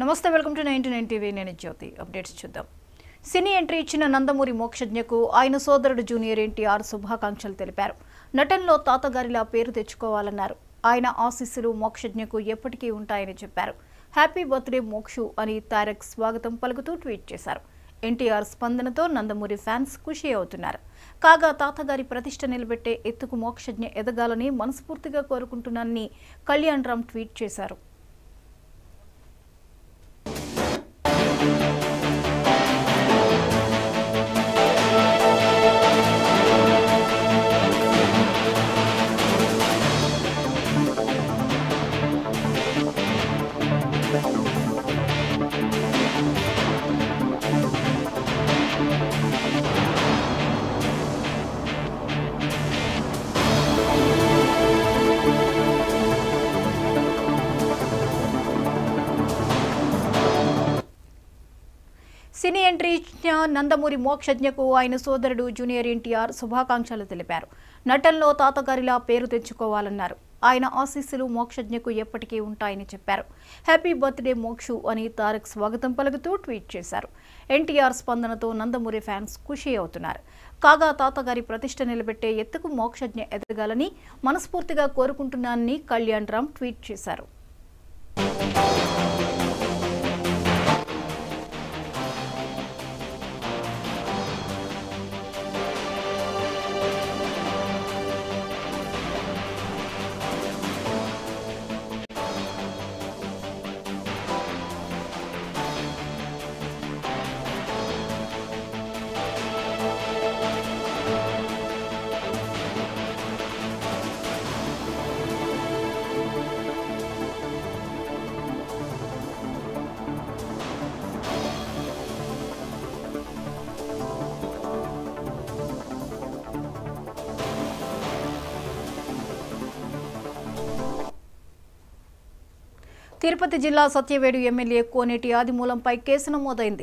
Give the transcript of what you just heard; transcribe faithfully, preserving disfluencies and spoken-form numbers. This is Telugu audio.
నమస్తే welcome to ninety nine TV నేను జ్యోతి అప్డేట్స్ చూద్దాం. సినీ ఎంట్రీ ఇచ్చిన నందమూరి మోక్షజ్ఞకు ఆయన సోదరుడు జూనియర్ ఎన్టీఆర్ శుభాకాంక్షలు తెలిపారు. నటనలో తాతగారిలా పేరు తెచ్చుకోవాలన్నారు. ఆయన ఆశీస్సులు మోక్షజ్ఞకు ఎప్పటికీ ఉంటాయని చెప్పారు. హ్యాపీ బర్త్డే మోక్షు అని తారక్ స్వాగతం పలుకుతూ ట్వీట్ చేశారు. ఎన్టీఆర్ స్పందనతో నందమూరి ఫ్యాన్స్ ఖుషి అవుతున్నారు. కాగా తాతగారి ప్రతిష్ట నిలబెట్టే ఎత్తుకు మోక్షజ్ఞ ఎదగాలని మనస్ఫూర్తిగా కోరుకుంటున్నానని కళ్యాణ్ రామ్ ట్వీట్ చేశారు. సినీ ఎంట్రీ ఇచ్చిన నందమూరి మోక్షజ్ఞకు ఆయన సోదరుడు జూనియర్ ఎన్టీఆర్ శుభాకాంక్షలు తెలిపారు. నటనలో తాతగారిలా పేరు తెచ్చుకోవాలన్నారు. ఆయన ఆశీస్సులు మోక్షజ్ఞకు ఎప్పటికీ ఉంటాయని చెప్పారు. హ్యాపీ బర్త్డే మోక్షు అని తారక్ స్వాగతం పలుకుతూ ట్వీట్ చేశారు. ఎన్టీఆర్ స్పందనతో నందమూరి ఫ్యాన్స్ ఖుషి అవుతున్నారు. కాగా తాతగారి ప్రతిష్ట నిలబెట్టే ఎత్తుకు మోక్షజ్ఞ ఎదగాలని మనస్ఫూర్తిగా కోరుకుంటున్నానని కళ్యాణ్ రామ్ ట్వీట్ చేశారు. తిరుపతి జిల్లా సత్యవేడు ఎమ్మెల్యే కోనేటి ఆదిమూలంపై కేసు నమోదైంది.